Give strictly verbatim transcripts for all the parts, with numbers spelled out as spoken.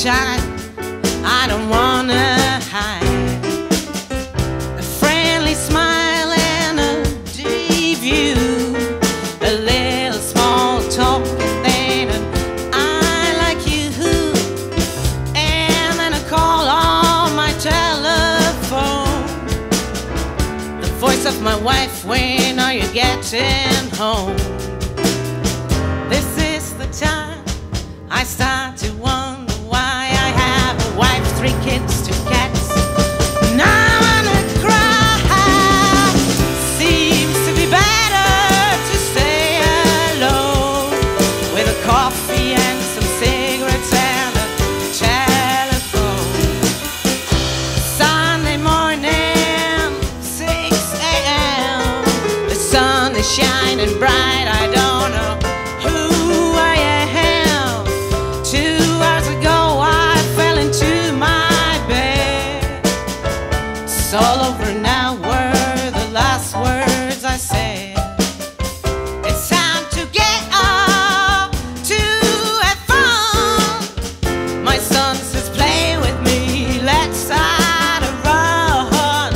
sunshine, I don't wanna hide. A friendly smile and a deep view, a little small talk, and then an I like you, and then a call on my telephone, the voice of my wife, when are you getting home? This is the time I start to wonder why I have a wife, three kids, two cats. Now I wanna cry. Seems to be better to stay alone with a coffee and some cigarettes and a telephone. Sunday morning, six a m the sun is shining bright. I don't know who I am. It's all over now were the last words I said. It's time to get up, to have fun. My son says play with me, let's out a run.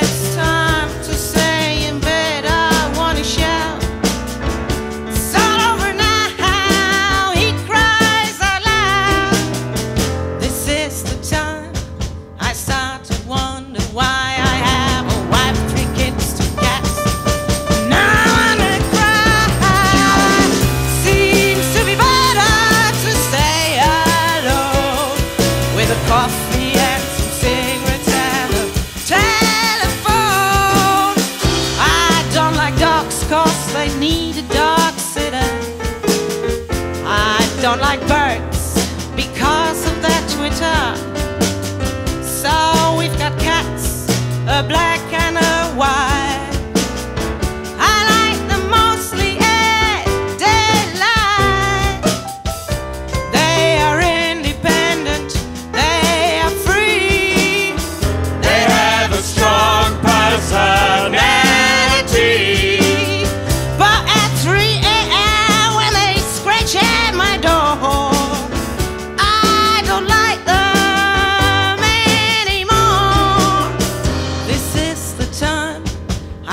It's time to stay in bed, I wanna shout. It's all over now, he cries out loud. This is the time I start to wonder why I have a wife, three kids, two cats. Now I wanna cry. Seems to be better to stay alone with a coffee and some cigarettes and a telephone. I don't like dogs 'cause they need a dog sitter. I don't like birds because of their twitter. A black and a white. I like them mostly at daylight. They are independent, they are free. They have a strong personality. But at three a m when they scratch at my door, I don't like them.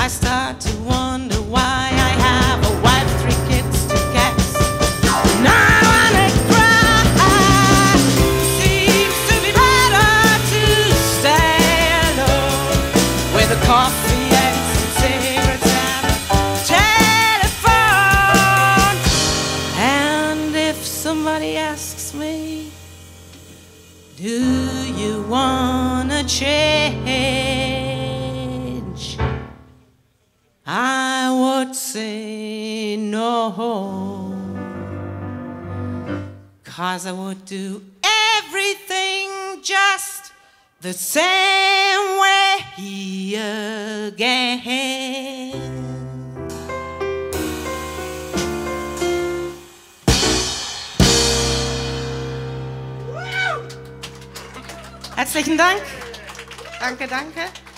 I start to wonder why I have a wife, three kids, two cats. Now I wanna cry. Seems to be better to stay alone with a coffee and some cigarettes and a telephone. And if somebody asks me, do you wanna change? I would say no, 'cause I would do everything just the same way again. Herzlichen Dank. Danke, danke.